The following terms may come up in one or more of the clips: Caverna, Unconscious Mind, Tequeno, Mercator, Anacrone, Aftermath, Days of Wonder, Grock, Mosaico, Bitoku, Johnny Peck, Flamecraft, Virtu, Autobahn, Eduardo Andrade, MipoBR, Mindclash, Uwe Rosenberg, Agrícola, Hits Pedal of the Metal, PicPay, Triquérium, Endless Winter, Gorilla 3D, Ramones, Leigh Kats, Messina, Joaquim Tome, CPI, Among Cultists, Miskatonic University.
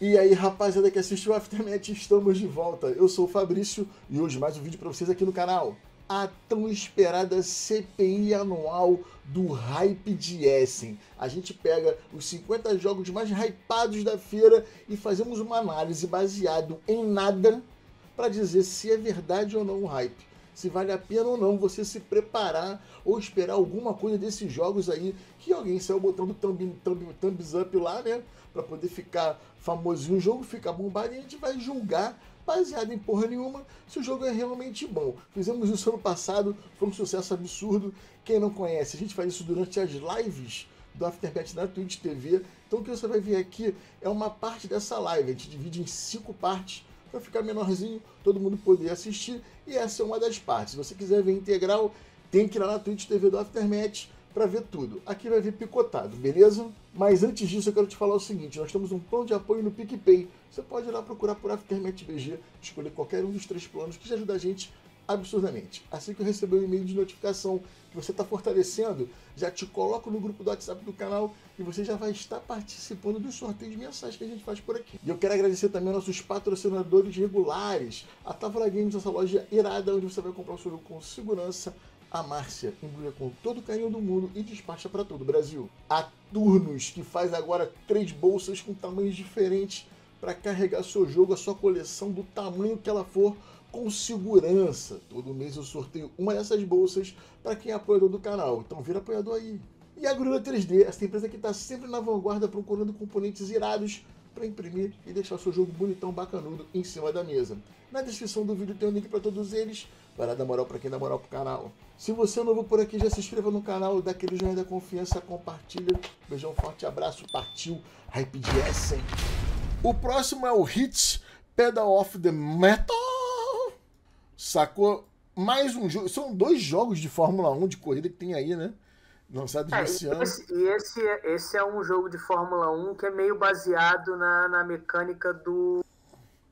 E aí, rapaziada que assistiu o Aftermath, estamos de volta. Eu sou o Fabrício e hoje mais um vídeo para vocês aqui no canal. A tão esperada CPI anual do Hype de Essen. A gente pega os 50 jogos mais hypados da feira e fazemos uma análise baseada em nada para dizer se é verdade ou não o hype. Se vale a pena ou não você se preparar ou esperar alguma coisa desses jogos aí que alguém saiu botando thumbs up lá, né? Pra poder ficar famosinho o jogo, ficar bombado, e a gente vai julgar baseado em porra nenhuma se o jogo é realmente bom. Fizemos isso ano passado, foi um sucesso absurdo. Quem não conhece, a gente faz isso durante as lives do Aftermath na Twitch TV. Então o que você vai ver aqui é uma parte dessa live, a gente divide em 5 partes, para ficar menorzinho, todo mundo poder assistir, e essa é uma das partes. Se você quiser ver integral, tem que ir lá na Twitch TV do Aftermath para ver tudo. Aqui vai vir picotado, beleza? Mas antes disso eu quero te falar o seguinte, nós temos um plano de apoio no PicPay. Você pode ir lá procurar por AftermathBG, escolher qualquer um dos 3 planos, que já ajuda a gente absurdamente. Assim que eu receber um e-mail de notificação que você está fortalecendo, já te coloco no grupo do WhatsApp do canal e você já vai estar participando dos sorteios mensais que a gente faz por aqui. E eu quero agradecer também aos nossos patrocinadores regulares, a Távola Games, essa loja irada onde você vai comprar o seu jogo com segurança, a Márcia, embrulha com todo o carinho do mundo e despacha para todo o Brasil, a Turnus, que faz agora 3 bolsas com tamanhos diferentes para carregar seu jogo, a sua coleção do tamanho que ela for, com segurança. Todo mês eu sorteio uma dessas bolsas para quem é apoiador do canal, então vira apoiador aí. E a Gorilla 3D, essa empresa que está sempre na vanguarda procurando componentes irados para imprimir e deixar o seu jogo bonitão, bacanudo em cima da mesa. Na descrição do vídeo tem um link para todos eles, vai lá dar moral para quem dá moral pro canal. Se você é novo por aqui, já se inscreva no canal, dá aquele joinha da confiança, compartilha, beijão, forte abraço, partiu, Hype de Essen. O próximo é o Hits Pedal of the Metal. Sacou? Mais um jogo. São 2 jogos de Fórmula 1 de corrida que tem aí, né? Lançados nesse ano. E esse é um jogo de Fórmula 1 que é meio baseado na mecânica do...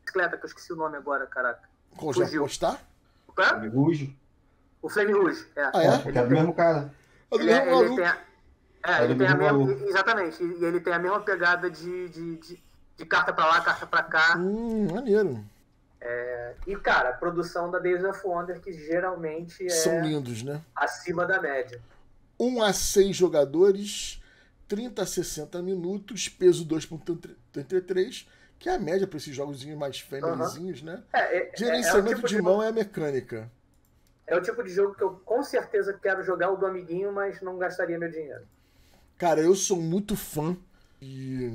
bicicleta, que eu esqueci o nome agora, caraca. Qual jogo? Gostar? O Flamme Rouge. O Flamme Rouge, é. Ah, é? Ele é do mesmo cara. É do mesmo maluco. Ele tem a mesma... Exatamente. E ele tem a mesma pegada de carta pra lá, carta pra cá. Maneiro. É, e cara, a produção da Days of Wonder, que geralmente é... são lindos, né? Acima da média. 1 a 6 jogadores, 30 a 60 minutos, peso 2.33, que é a média para esses jogozinhos mais familyzinhos, né? Gerenciamento tipo de mão é a mecânica. É o tipo de jogo que eu com certeza quero jogar, o do amiguinho, mas não gastaria meu dinheiro. Cara, eu sou muito fã de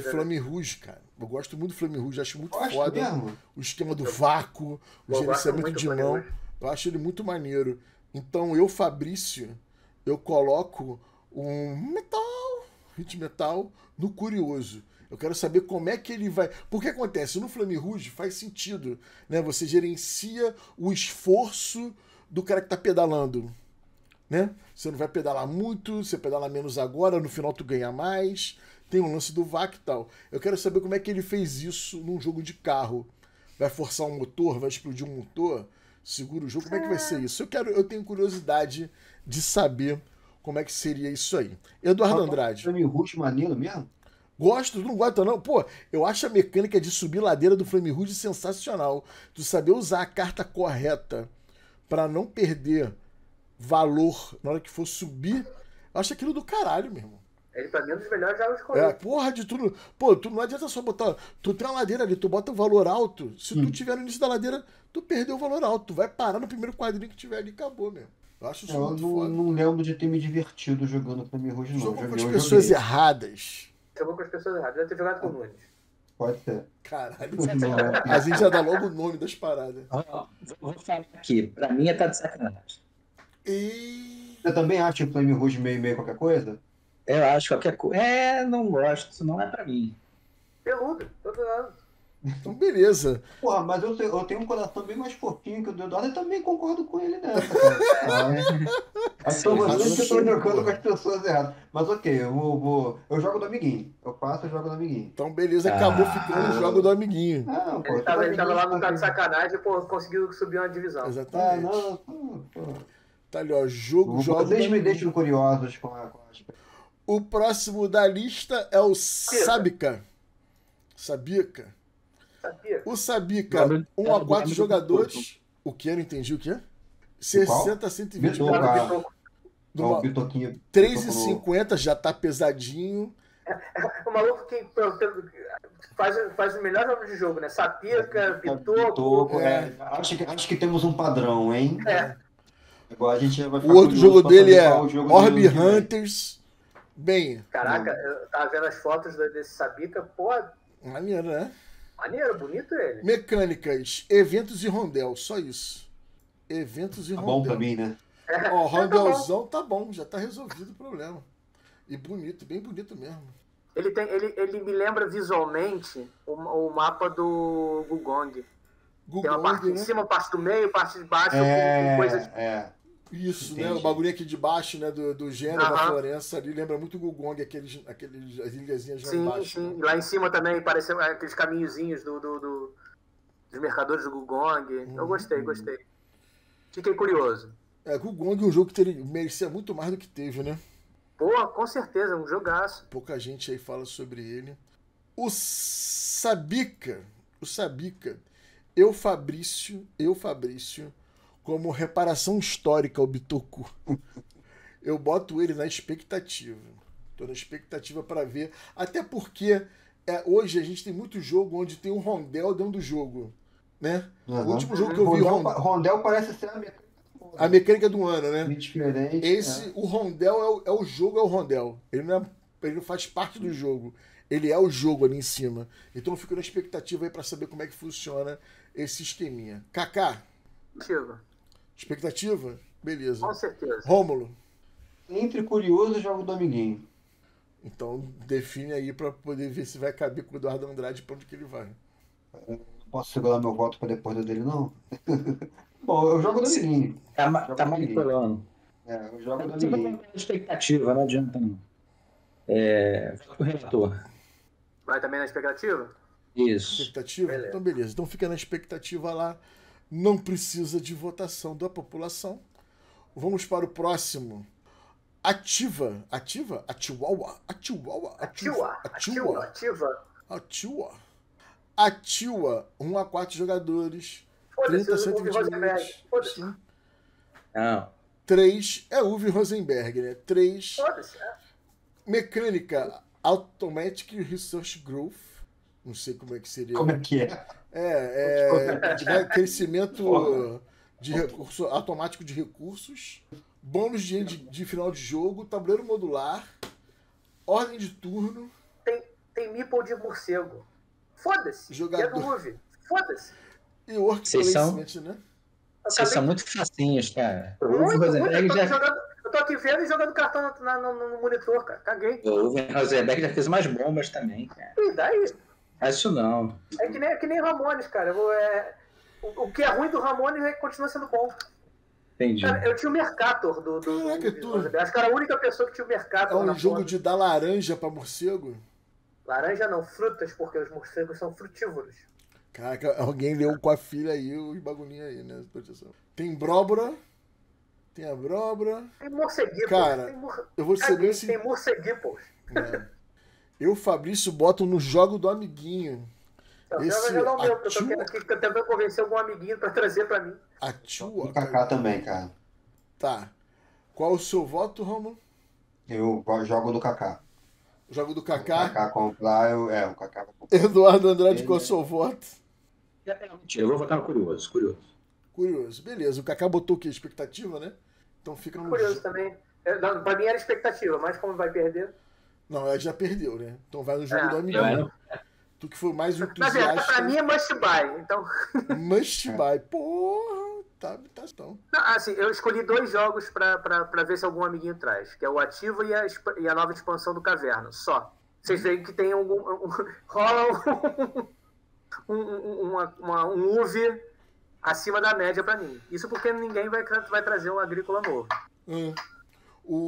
Flamme Rouge, cara. Eu gosto muito do Flamme Rouge, acho muito foda mesmo o esquema do vácuo, o gerenciamento de mão. Eu acho ele muito maneiro. Então eu, Fabrício, eu coloco um metal, hit metal, no curioso. Eu quero saber como é que ele vai... Porque acontece, no Flamme Rouge faz sentido, né? Você gerencia o esforço do cara que tá pedalando, né? Você não vai pedalar muito, você pedala menos agora, no final tu ganha mais... Tem um lance do VAC e tal. Eu quero saber como é que ele fez isso num jogo de carro. Vai forçar um motor? Vai explodir um motor? Segura o jogo? Como é que vai ser isso? Eu tenho curiosidade de saber como é que seria isso aí. Eduardo Andrade. Flame Rouge maneiro mesmo? Gosto, tu não gosta não? Pô, eu acho a mecânica de subir ladeira do Flame Rouge sensacional. Tu saber usar a carta correta pra não perder valor na hora que for subir. Eu acho aquilo do caralho, meu irmão. Ele pra mim é um dos melhores jogos de corrida. É, porra de tudo. Pô, tu não adianta só botar... Tu tem uma ladeira ali, tu bota um valor alto. Se tu tiver no início da ladeira, tu perdeu o valor alto. Tu vai parar no primeiro quadrinho que tiver ali e acabou, mesmo. Eu acho isso muito foda. Eu não lembro de ter me divertido jogando com o Flamme Rouge, não. Jogou com as pessoas erradas. Jogou com as pessoas erradas. Deve ter jogado com o Nunes. Pode ser. Caralho. A gente já dá logo o nome das paradas. Vou falar aqui. Pra mim é tá de sacanagem. E... eu também acho o Flamme Rouge meio qualquer coisa. Eu acho qualquer coisa. É, não gosto, isso não é pra mim. Peludo, todo lado. Então, beleza. Porra, mas eu tenho um coração bem mais fofinho que o do Eduardo e também concordo com ele nessa. Então, vocês que estão jogando com as pessoas erradas. Mas ok, eu jogo do amiguinho. Eu passo e jogo do amiguinho. Então, beleza, acabou ficando o jogo do amiguinho. Não, pô, ele tava lá no cara de sacanagem e, pô, conseguiu subir uma divisão. Exatamente. Tá ali, ó, jogo. Vocês me deixam curiosos com as... O próximo da lista é o Sabica. Sabica. O Sabica, 1 a 4 jogadores. O que? Eu não entendi o que é. 60 a 120. Numa... 3,50 já tá pesadinho. O maluco que faz o melhor nome de jogo, né? Sabica, Bitoku. É. Acho que temos um padrão, hein? É. Agora a gente vai ficar. O outro jogo dele é Orb Hunters. Bem. Caraca, eu tava vendo as fotos desse Sabica, pô. Maneiro, né? Maneiro, bonito ele. Mecânicas, eventos e rondel, só isso. Eventos e rondel. Bom pra mim, né? Ó, rondelzão tá bom, já tá resolvido o problema. E bonito, bem bonito mesmo. Ele me lembra visualmente o mapa do Gugong. Tem uma parte, né? De cima, parte do meio, parte de baixo, com coisas. É. Isso, entendi, né? O bagulho aqui de baixo, né? Do Gênero, da Florença ali, lembra muito o Gugong, as ilhazinhas lá embaixo. Sim, né? Lá em cima também parecem aqueles caminhozinhos dos mercadores do Gugong. Eu gostei. Fiquei curioso. É, Gugong é um jogo que merecia muito mais do que teve, né? Pô, com certeza, é um jogaço. Pouca gente aí fala sobre ele. O Sabica. Eu, Fabrício, como reparação histórica ao Bitoku. Eu boto ele na expectativa. Tô na expectativa para ver. Até porque hoje a gente tem muito jogo onde tem um rondel dentro do jogo, né? Uhum. O último jogo que eu vi... Rondel parece ser a mecânica do ano, né? Diferente. O rondel é o jogo, é o rondel. Ele não faz parte do jogo. Ele é o jogo ali em cima. Então eu fico na expectativa aí pra saber como é que funciona esse esqueminha. Kaká. Expectativa? Beleza. Com certeza. Rômulo. Entre curioso e jogo do amiguinho. Então define aí pra poder ver se vai caber com o Eduardo Andrade pra onde que ele vai. Eu não posso segurar meu voto pra depois do dele, não? Bom, eu jogo do amiguinho. Tá manipulando. É, eu jogo do amiguinho. Expectativa, não adianta não. O relator. Vai também na expectativa? Isso. Expectativa? Beleza. Então beleza. Então fica na expectativa lá. Não precisa de votação da população. Vamos para o próximo. Ativa? Atiwa. Atiwa. 1 a 4 jogadores. 30 a 120 minutos. Foda-se. Não. 3. É Uwe Rosenberg, né? 3. Foda-se, mecânica. Automatic Research Growth. Não sei como é que seria. Como é que é? Crescimento de recurso, automático de recursos, bônus de final de jogo, tabuleiro modular, ordem de turno. Tem meeple de morcego. Foda-se. Jogador. Foda-se. E work placement, né? Vocês são muito facinhos, cara. Eu tô aqui vendo e jogando cartão no monitor, cara. Caguei. O Rosenberg já fez umas bombas também, cara. E daí? Isso não. É que nem Ramones, cara. O que é ruim do Ramones continua sendo bom. Entendi. Cara, eu tinha o Mercator do acho que era a única pessoa que tinha o Mercator. É um jogo de dar laranja pra morcego? Laranja não, frutas, porque os morcegos são frutívoros. Cara, alguém leu com a filha aí os bagulhinhos aí, né? Tem Bróbora. Tem a Bróbora. Tem morceguipos. Cara, eu vou saber se... Tem morceguipos. É. Eu, Fabrício, boto no jogo do amiguinho. Não, esse não meu, porque eu quero que também convencer algum amiguinho pra trazer pra mim. Atiwa. O Kaká também, cara. Tá. Qual o seu voto, Romulo? Eu jogo do Kaká. Jogo do Kaká? O Kaká comprar, o Kaká vai comprar. Eduardo Andrade, qual o seu voto? Eu vou votar no Curioso. Beleza. O Kaká botou o quê? Expectativa, né? Então fica no... Curioso também. Não, pra mim era expectativa, mas como vai perder... Não, ela já perdeu, né? Então vai no jogo do amiguinho. Tu que foi mais entusiasta. Mas pra mim é must buy, então. Must buy. Porra, tá tão. Não, assim, eu escolhi 2 jogos pra ver se algum amiguinho traz, que é o Ativo e a nova expansão do Caverna, só. Vocês veem que tem algum... rola um UV acima da média pra mim. Isso porque ninguém vai trazer um Agrícola novo.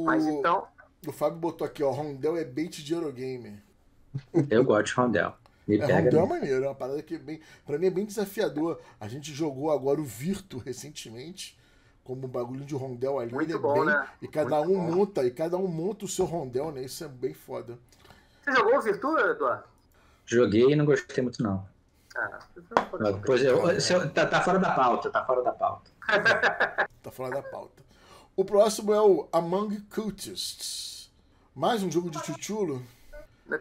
Mas então... O Fábio botou aqui, ó, rondel é bait de Eurogamer. Eu gosto de rondel. Rondel é maneiro, é uma parada que pra mim é bem desafiador. A gente jogou agora o Virtu recentemente, como um bagulho de rondel ali. Muito bom, né? E cada um monta o seu rondel, né? Isso é bem foda. Você jogou o Virtu, Eduardo? Joguei e não gostei muito, não. Ah, tá fora da pauta, tá fora da pauta. Tá fora da pauta. O próximo é o Among Cultists. Mais um jogo de tchutchulo.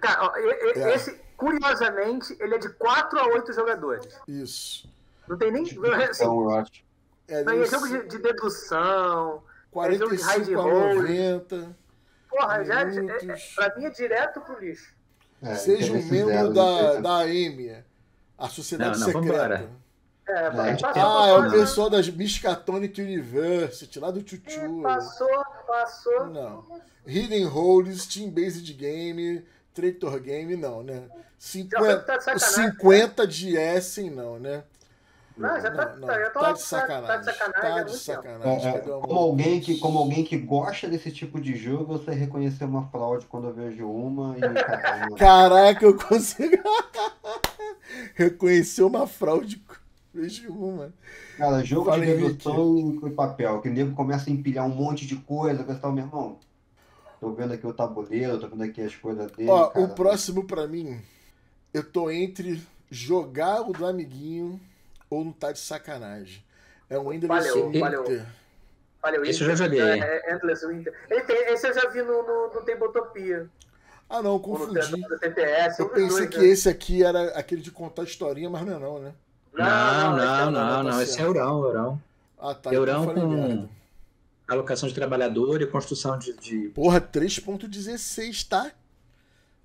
Cara, ó, esse, curiosamente, ele é de 4 a 8 jogadores. Isso. Não tem nem... Assim, eu acho. É jogo de dedução, 45 é jogo de high-roll. Porra, já, pra mim é direto pro lixo. É, seja um membro da AM, a Sociedade Secreta. É o pessoal das Miskatonic University, lá do Tchutchu. Passou. Não. Hidden Holes, Team Based Game, Traitor Game, não, né? 50 de Essen, não, né? Não, já tá de sacanagem. Como alguém que gosta desse tipo de jogo, você reconhecer uma fraude quando eu vejo uma e... Caraca, eu consigo reconhecer uma fraude quando eu vejo uma. Cara, jogo de dedução em papel, que o nego começa a empilhar um monte de coisa, que meu irmão, tô vendo aqui o tabuleiro, tô vendo aqui as coisas dele. Ó, cara, o próximo pra mim, eu tô entre jogar o do amiguinho... ou não tá de sacanagem. É um Endless Winter. Esse eu já joguei. É Endless Winter. Esse eu já vi no Tempotopia. Ah, não, confundi. No TPS, eu pensei que esse aqui era aquele de contar historinha, mas não é não, né? Não. Esse é Eurão. Ah, tá. Eurão com alocação de trabalhador e construção de... Porra, 3.16, tá?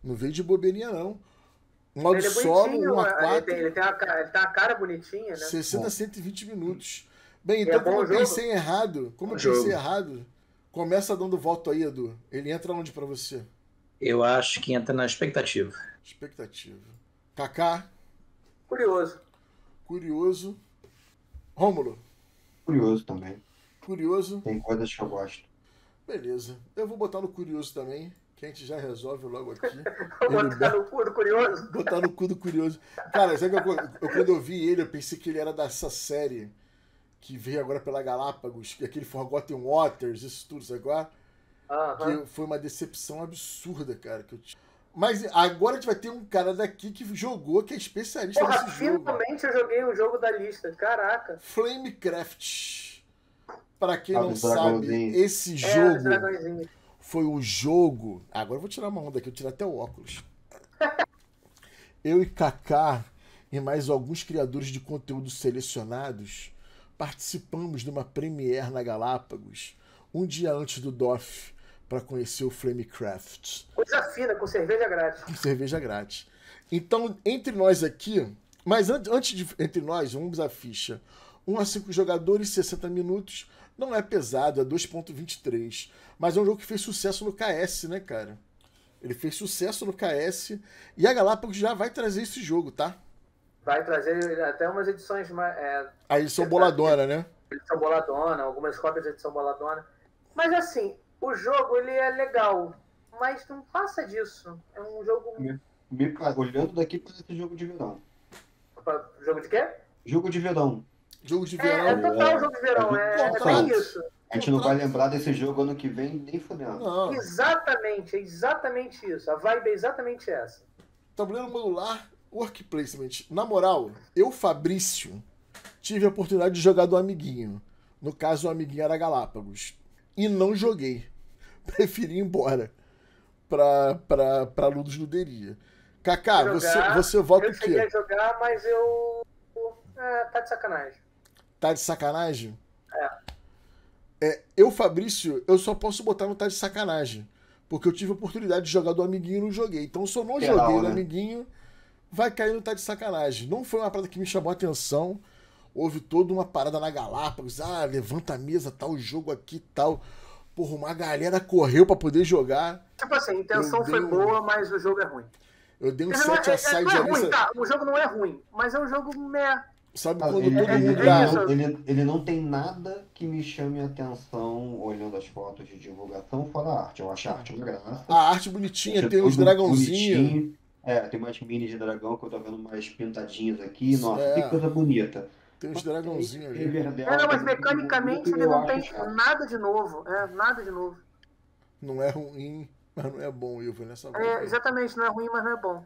Não veio de bobeirinha, não. Modo ele é solo, 1 a 4. Ele tem uma cara bonitinha, né? 60 a 120 minutos. Bem, então, como eu pensei errado, começa dando voto aí, Edu. Ele entra onde pra você? Eu acho que entra na expectativa. Kaká? Curioso. Rômulo? Curioso também. Tem coisas que eu gosto. Beleza. Eu vou botar no curioso também. Que a gente já resolve logo aqui. Botar no cu do curioso. Cara, sabe que quando eu vi ele, eu pensei que ele era dessa série que veio agora pela Galápagos, aquele Forgotten Waters, isso tudo, sabe qual? Uh-huh. Que foi uma decepção absurda, cara. Mas agora a gente vai ter um cara daqui que jogou, que é especialista nesse jogo. Finalmente eu joguei um jogo da lista, caraca. Flamecraft. Pra quem não sabe, esse jogo... Foi um jogo... Agora eu vou tirar uma onda aqui, eu tirar até o óculos. Eu e Kaká e mais alguns criadores de conteúdo selecionados participamos de uma premiere na Galápagos, um dia antes do DOF, para conhecer o Flamecraft. Coisa fina, com cerveja grátis. Então, entre nós aqui... Mas antes de... Entre nós, vamos à ficha. 1 a 5 jogadores, 60 minutos... Não é pesado, é 2.23. Mas é um jogo que fez sucesso no KS, né, cara? Ele fez sucesso no KS. E a Galápagos já vai trazer esse jogo, tá? Vai trazer até umas edições... A edição boladona, né? Edição boladona, algumas cópias de edição boladona. Mas assim, o jogo ele é legal, mas não passa disso. É um jogo... Olhando daqui para esse jogo de verão. Opa, jogo de quê? Jogo de verão. Jogo de verão. É total jogo de verão, é bem isso. A gente não vai lembrar desse jogo ano que vem, nem fudendo. Exatamente isso. A vibe é exatamente essa. Tabuleiro modular, work placement. Na moral, eu, Fabrício, tive a oportunidade de jogar do amiguinho. No caso, o amiguinho era Galápagos. E não joguei. Preferi ir embora pra Luderia. Kaká, você vota o quê? Eu cheguei a jogar, mas eu... tá de sacanagem. Tá de sacanagem? Eu, Fabrício, eu só posso botar no tá de sacanagem. Porque eu tive a oportunidade de jogar do amiguinho e não joguei. Então, se eu não joguei do amiguinho, vai cair no tá de sacanagem. Não foi uma parada que me chamou a atenção. Houve toda uma parada na Galápagos. Ah, levanta a mesa, tal jogo aqui, tal. Porra, uma galera correu pra poder jogar. Tipo assim, a intenção foi boa, mas o jogo é ruim. Eu dei um 7 a 6 de ruim, tá? O jogo não é ruim, mas é um jogo merda. Sabe quando ele não tem nada que me chame a atenção olhando as fotos de divulgação fora a arte. Eu acho a arte uma graça. A arte bonitinha, tem uns dragãozinhos. Tem umas minis de dragão que eu tô vendo umas pintadinhas aqui. Nossa, que coisa bonita. Tem uns dragãozinhos ali. Mas mecanicamente ele não tem nada de novo. Não é ruim, mas não é bom, Ivo. Exatamente, não é ruim, mas não é bom.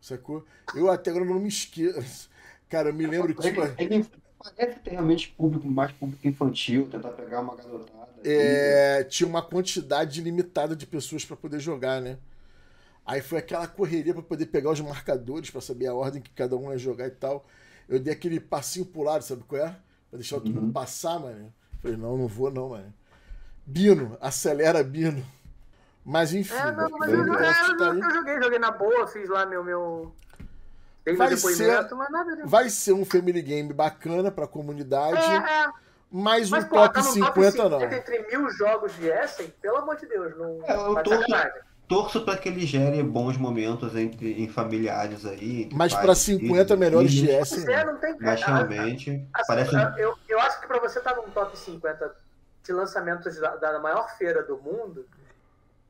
Sacou? Eu até agora não me esqueço. Cara, eu me lembro que... Parece ter realmente público, mais público infantil, tentar pegar uma garotada. É, tinha uma quantidade limitada de pessoas para poder jogar, né? Aí foi aquela correria para poder pegar os marcadores, para saber a ordem que cada um ia jogar e tal. Eu dei aquele passinho pro lado, sabe qual é? Pra deixar todo mundo passar, mano. Falei, não, não vou não, mano. Bino, acelera, Bino. Mas enfim. É, não, mas eu joguei na boa, fiz lá meu... Vai ser um family game bacana pra comunidade, mas um top 50 não. Entre 1000 jogos de Essen, pelo amor de Deus, não vai sacanagem. Torço pra que ele gere bons momentos em familiares aí. Mas pra 50 melhores de Essen, mas realmente... Eu acho que pra você estar num top 50 de lançamentos da maior feira do mundo...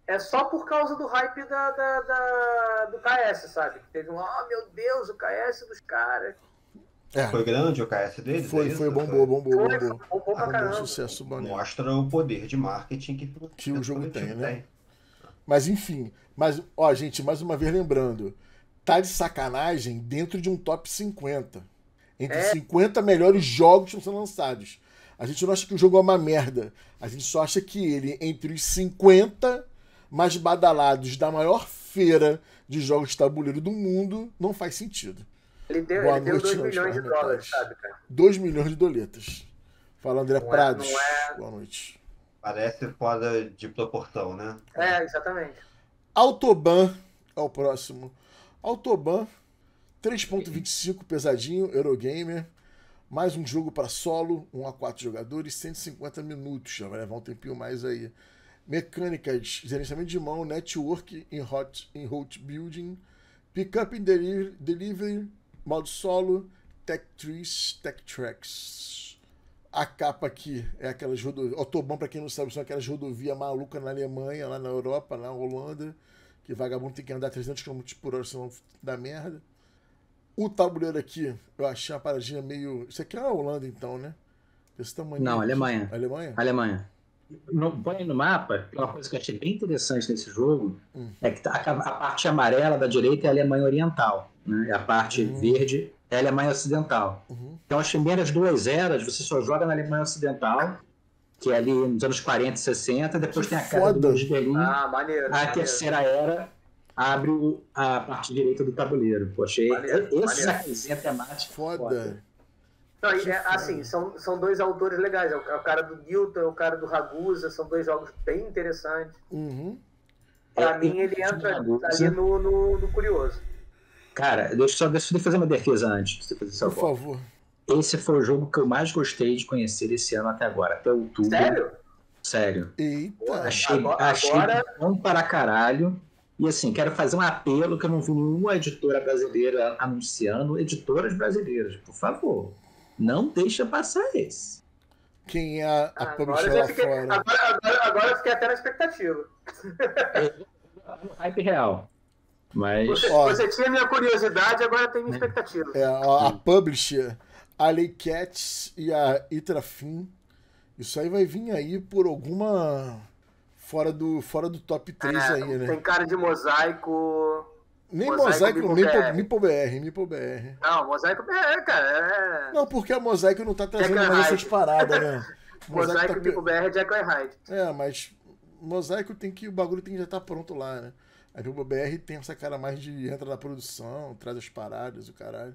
É só por causa do hype do KS, sabe? Teve um, oh meu Deus, o KS dos caras. É. Foi grande o KS deles? Foi bombou pra caramba. Sucesso, mostra o poder de marketing que o jogo tem, né? Mas enfim, ó gente, mais uma vez lembrando, tá de sacanagem dentro de um top 50. Entre 50 melhores jogos que estão sendo lançados. A gente não acha que o jogo é uma merda. A gente só acha que ele, entre os 50... mais badalados da maior feira de jogos de tabuleiro do mundo, não faz sentido. Ele deu 2 milhões de dólares, sabe, cara? 2 milhões de doletas. Fala, André Prados. Boa noite. Parece fora de proporção, né? É, exatamente. Autobahn é o próximo. Autobahn, 3.25, pesadinho, Eurogamer. Mais um jogo para solo, 1 a 4 jogadores, 150 minutos. Já vai levar um tempinho mais aí. Mecânicas, gerenciamento de mão, network em hot building, pickup em delivery, modo solo, tech trees, tech tracks. A capa aqui é aquelas rodovias. Autobahn, pra quem não sabe, são aquelas rodovias malucas na Alemanha, lá na Europa, lá na Holanda, que vagabundo tem que andar 300 km por hora, senão dá merda. O tabuleiro aqui, eu achei uma paradinha meio... Isso aqui é na Holanda, então, né? Desse tamanho. Não, Alemanha. Alemanha? Alemanha. Põe no mapa, uma coisa que eu achei bem interessante nesse jogo é que a parte amarela da direita é a Alemanha Oriental, né? E a parte verde é a Alemanha Ocidental. Então as primeiras duas eras você só joga na Alemanha Ocidental, que é ali nos anos 40 e 60, depois que tem a queda do Muro de Berlim, a terceira era abre a parte direita do tabuleiro. Pô, achei essa coisinha temática foda. Não, assim, são dois autores legais, é o cara do Newton, é o cara do Ragusa, são dois jogos bem interessantes. Pra mim ele entra ali no curioso. Cara, deixa eu fazer uma defesa antes. Por favor. Esse foi o jogo que eu mais gostei de conhecer esse ano até agora, até outubro. Sério? Sério. Eita. Achei bom para caralho. E assim, quero fazer um apelo que eu não vi nenhuma editora brasileira anunciando. Editoras brasileiras, por favor. Não deixa passar esse. Quem é a publisher lá fora? Agora eu fiquei até na expectativa. Hype real. Mas... Você tinha minha curiosidade, agora tem minha expectativa. A publisher, a Leigh Kats e a Itrafin. Isso aí vai vir aí por alguma... Fora do top 3 aí, né? Tem cara de Mosaico... Nem Mosaico, nem MipoBR. Não, Mosaico BR, cara. Não, porque a Mosaico não tá trazendo mais essas paradas, né? Mosaico, MipoBR, Jack and Hyde. É, mas Mosaico tem que... O bagulho tem que já estar pronto lá, né? A MipoBR tem essa cara mais de entra na produção, traz as paradas, o caralho.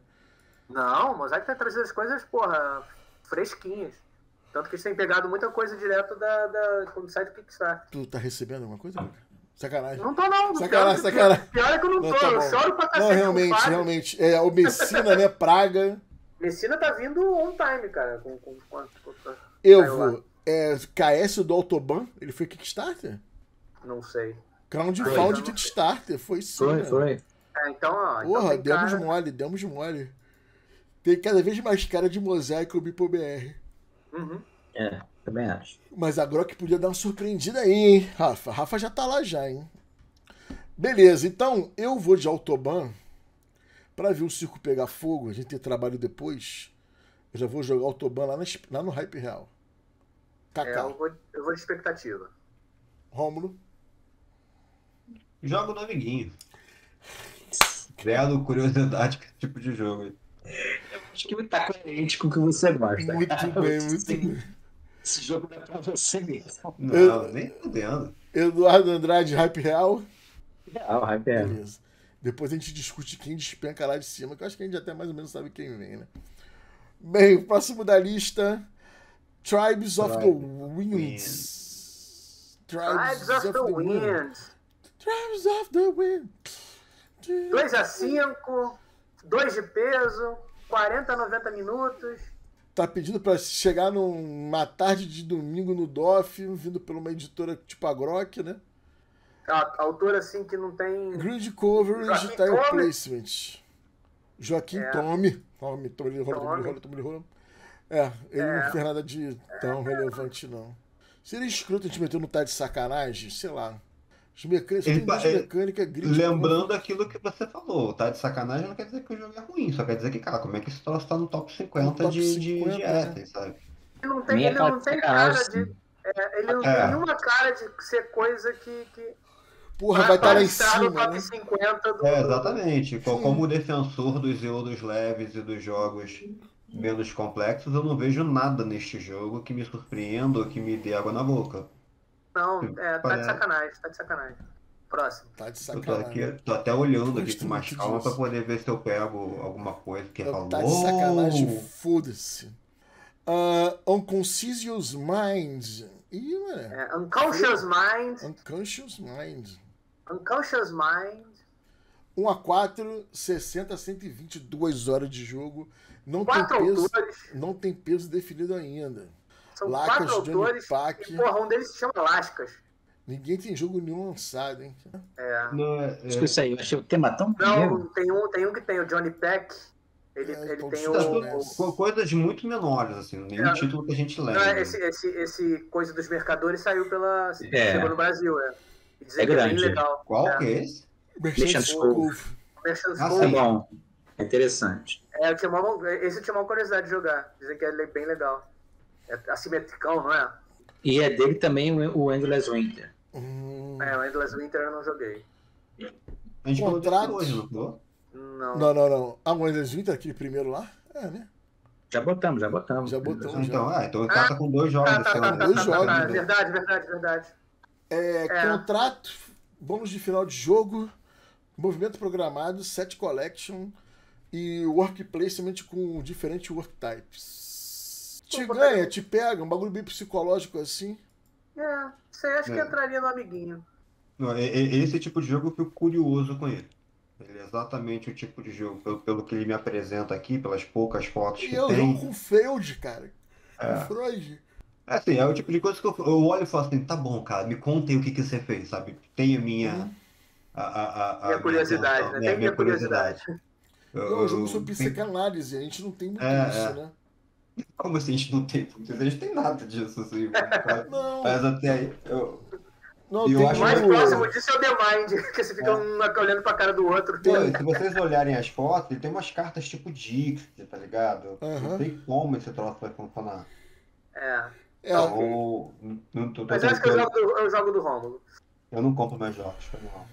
Não, o Mosaico tá trazendo as coisas, porra, fresquinhas. Tanto que eles têm pegado muita coisa direto do site do Kickstarter. Tu tá recebendo alguma coisa, cara? Sacanagem. Não tô não. Sacanagem, sacanagem. Pior é que eu não tô. Tá, eu choro pra cacete. Não, realmente. É, o Messina, né? Praga. Messina tá vindo on time, cara. Eu vou. É, KS do Autobahn? Ele foi Kickstarter? Não sei. Crowdfunding de Kickstarter. Foi isso. Foi. É, então, ó. Porra, então demos mole. Tem cada vez mais cara de Mosaico e MipoBR. É, também acho. Mas a Grok podia dar uma surpreendida aí, hein, Rafa? Rafa já tá lá já, hein? Beleza, então eu vou de Autobahn pra ver o circo pegar fogo, a gente ter trabalho depois. Eu já vou jogar Autobahn lá no Hype Real. Cacau. Eu vou de expectativa. Rômulo? Joga o Noviguinho. criado curiosidade com esse tipo de jogo. Eu acho que tá coerente com o que você gosta. Muito bem, muito bem. Esse jogo não é pra você mesmo. Não, nem podendo. Eduardo Andrade, Hype Real. Real, Hype Real. Beleza. Depois a gente discute quem despenca lá de cima, que eu acho que a gente até mais ou menos sabe quem vem, né? Bem, o próximo da lista... Tribes of the Winds. Tribes of the Wind. 2-5, 2 de peso, 40 a 90 minutos. Tá pedindo pra chegar numa tarde de domingo no DOF, vindo por uma editora tipo a Grok, né? A autora, assim, que não tem... Grid Coverage Joaquim Tile Tome. Placement. Joaquim Tome. Tome. É, ele não fez nada de tão relevante, não. Seria escroto a gente meter no tá de sacanagem? Sei lá. Os mecânicos, mecânica grid. Lembrando aquilo que você falou, tá de sacanagem não quer dizer que o jogo é ruim, só quer dizer que, cara, como é que esse troço tá no top 50 de Essen, sabe? Ele não tem, cara de... ele não tem nenhuma cara de ser coisa que... Porra, vai estar lá em cima, top, né? 50 do... exatamente. Sim. Como defensor dos euros leves e dos jogos menos complexos, eu não vejo nada neste jogo que me surpreenda ou que me dê água na boca. Não, tá de sacanagem, tá de sacanagem. Próximo. Tá de sacanagem. Tô até olhando aqui com mais calma pra poder ver se eu pego alguma coisa que falou. Tá de sacanagem, foda-se. Unconscious Mind. Ih, mano. Unconscious Mind. Unconscious Mind. Unconscious Mind. 1-4, 60 a 120, 2 horas de jogo. Não tem peso, não tem peso definido ainda. São Lacas, 4 autores, e porra, um deles se chama Lascas. Ninguém tem jogo nenhum lançado, hein? Acho que isso aí, eu achei o tema tão bonito. Não, tem um que tem o Johnny Peck. Ele tem coisas muito menores, assim, nenhum título que a gente lembra. Não, esse coisa dos mercadores saiu pela... Chegou no Brasil, é grande. Que é bem legal. Qual que é esse? Merchant's Cove. Bom. É interessante. Esse eu tinha uma curiosidade de jogar. Dizem que ele é bem legal. É assimetricão, não é? E é dele também o Endless Winter. O Endless Winter eu não joguei. A gente contratou hoje, não. Ah, o Endless Winter, aquele primeiro lá? É, né? Já botamos. Então o cara tá com 2 jogos. Verdade. Contrato, bônus de final de jogo, movimento programado, set collection e work placement com diferentes work types. Te ganha, te pega, um bagulho bem psicológico assim. Você acha que entraria no amiguinho. Não, esse tipo de jogo eu fico curioso com ele. Ele é exatamente o tipo de jogo, pelo que ele me apresenta aqui, pelas poucas fotos que tem. Eu jogo com Freud, cara. Com Freud. Assim, é o tipo de coisa que eu olho e falo assim, tá bom, cara, me contem o que você fez, sabe? Tem a minha... minha curiosidade, né? Tem a minha curiosidade. É um jogo sobre psicanálise, a gente não tem muito isso, né? Como assim a gente não tem? Porque a gente tem nada disso, assim. Mas até aí, o mais próximo disso é o The Mind, porque você fica olhando pra cara do outro. Se vocês olharem as fotos, ele tem umas cartas tipo Dixit, tá ligado? Não tem como esse troço vai funcionar. Mas acho que eu jogo do Rômulo. Eu não compro mais jogos, foi mal.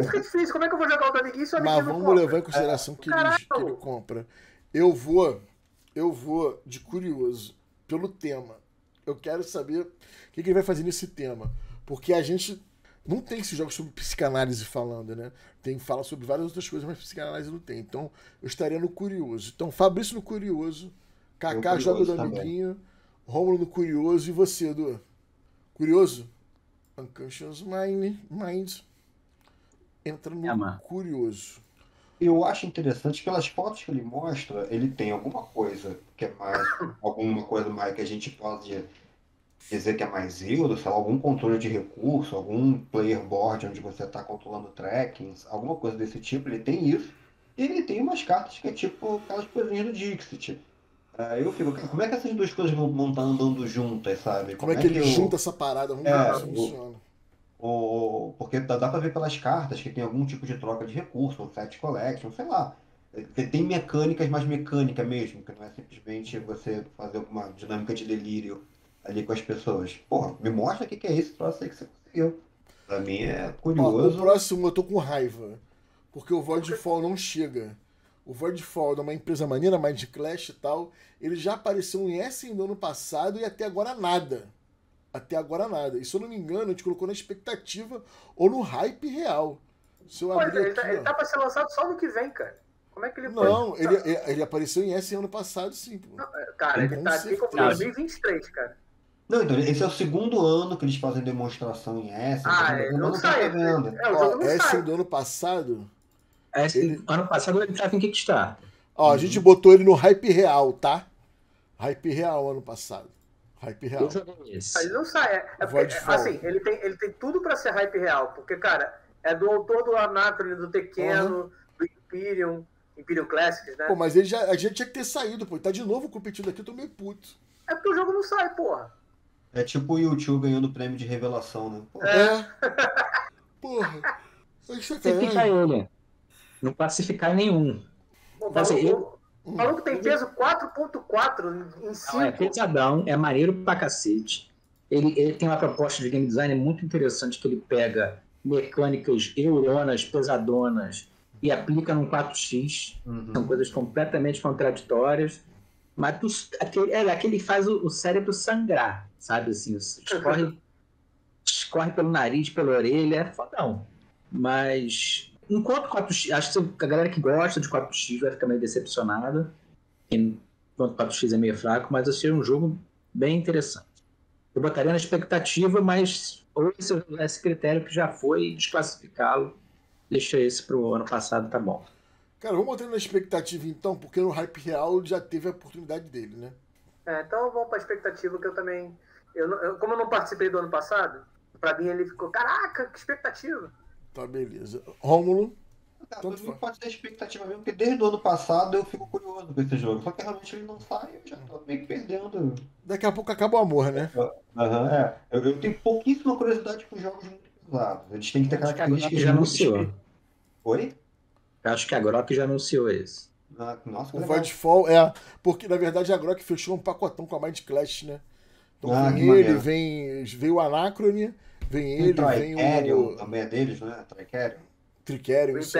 Isso que é difícil. Como é que eu vou jogar o amiguinho se o amiguinho não compra? Mas vamos levar em consideração que ele compra. Eu vou de curioso pelo tema. Eu quero saber o que ele vai fazer nesse tema. Porque a gente não tem esses jogos sobre psicanálise falando, né? Fala sobre várias outras coisas, mas psicanálise não tem. Então, eu estaria no curioso. Então, Fabrício no curioso, Kaká joga do amiguinho, Rômulo no curioso e você, Edu. Curioso? Unconscious Mind. Entra no curioso. Eu acho interessante, pelas fotos que ele mostra, ele tem alguma coisa que é mais, alguma coisa mais que a gente pode dizer que é mais euro, sei lá, algum controle de recurso, algum player board onde você está controlando trackings, alguma coisa desse tipo, ele tem isso. E ele tem umas cartas que é tipo aquelas coisinhas do Dixit. Eu fico, cara, como é que essas duas coisas vão estar andando juntas, sabe? Como é que ele junta essa parada? Vamos ver se funciona. Porque dá pra ver pelas cartas que tem algum tipo de troca de recurso, um set collection, sei lá. Tem mecânicas, mais mecânica mesmo, que não é simplesmente você fazer uma dinâmica de delírio ali com as pessoas. Porra, me mostra o que é esse troço aí que você conseguiu. Pra mim é curioso. O próximo eu tô com raiva. Porque o Voidfall não chega. O Voidfall é uma empresa maneira, Mindclash e tal. Ele já apareceu em Essen no ano passado e até agora nada. Até agora nada. E se eu não me engano, a gente colocou na expectativa ou no hype real. Se eu abrir aqui, ele tá pra ser lançado só no que vem, cara. Como é que ele foi? Não, ele apareceu em Essen ano passado, sim. Pô. Não, cara, ele tá aqui com 2023, cara. Não, então, esse é o segundo ano que eles fazem demonstração em Essen. Ah, é, não sai. Essen do ano passado... Ano passado ele tava em Kickstarter. Ó, a gente botou ele no hype real, tá? Hype real ano passado. Hype real. Ele não sai. Porque, assim, ele tem tudo pra ser hype real. Porque, cara, é do autor do Anacron, do Tequeno, do Imperium. Imperium Classics, né? Pô, mas ele já, a gente tinha que ter saído, pô. Ele tá de novo competindo aqui, eu tô meio puto. É porque o jogo não sai, porra. É tipo o YouTube ganhando o prêmio de revelação, né? Porra. É. Porra. Pacificar ele. Não classificar nenhum. Pô, mas, o maluco tem peso 4.4 em 5. É pesadão, é maneiro pra cacete. Ele tem uma proposta de game design muito interessante que ele pega mecânicas euronas, pesadonas e aplica num 4x. São coisas completamente contraditórias. Mas aquele faz o cérebro sangrar, sabe? Assim, escorre pelo nariz, pela orelha, é fodão. Mas enquanto 4x, acho que a galera que gosta de 4x vai ficar meio decepcionada. Enquanto 4x é meio fraco, mas achei um jogo bem interessante. Eu botaria na expectativa, mas ou esse critério que já foi desclassificá-lo, deixa esse pro ano passado, tá bom. Cara, vamos botar na expectativa então, porque no hype real já teve a oportunidade dele, né? É, então vamos pra expectativa, que eu também... como eu não participei do ano passado, pra mim ele ficou, caraca, que expectativa! Tá, beleza. Rômulo? Eu não posso ter expectativa mesmo, porque desde o ano passado eu fico curioso com esse jogo, só que realmente ele não sai, eu já tô meio que perdendo. Daqui a pouco acaba o amor, né? É. Eu tenho pouquíssima curiosidade com jogos muito pesados, eles têm que ter características que já anunciou. Oi? Acho que a Grok já anunciou isso. Nossa, o Voidfall é... Porque, na verdade, a Grok fechou um pacotão com a Mindclash, né? Então, vem o Anacrone, vem Triquérium, também é deles, né? Triquérium. Triquérium, isso.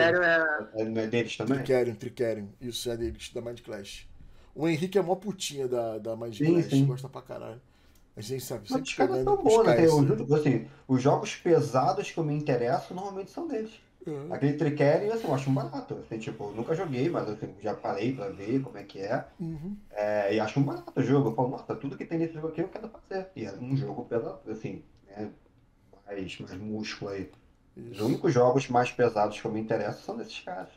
Não é deles também? Triquérium. Isso, é deles, da Mindclash. O Henrique é mó putinha da Mindclash, gosta pra caralho. A gente sabe, sempre os caras são bons, né? Assim, os jogos pesados que eu me interesso, normalmente são deles. Aquele Triquérium, assim, eu acho um barato. Assim, tipo, eu nunca joguei, mas assim, já parei pra ver como é que é. E acho um barato o jogo. Eu falo, nossa, tudo que tem nesse jogo aqui eu quero fazer. E é um jogo pesado, assim, né? Mais músculo aí. Os únicos jogos mais pesados que eu me interesso são desses caras.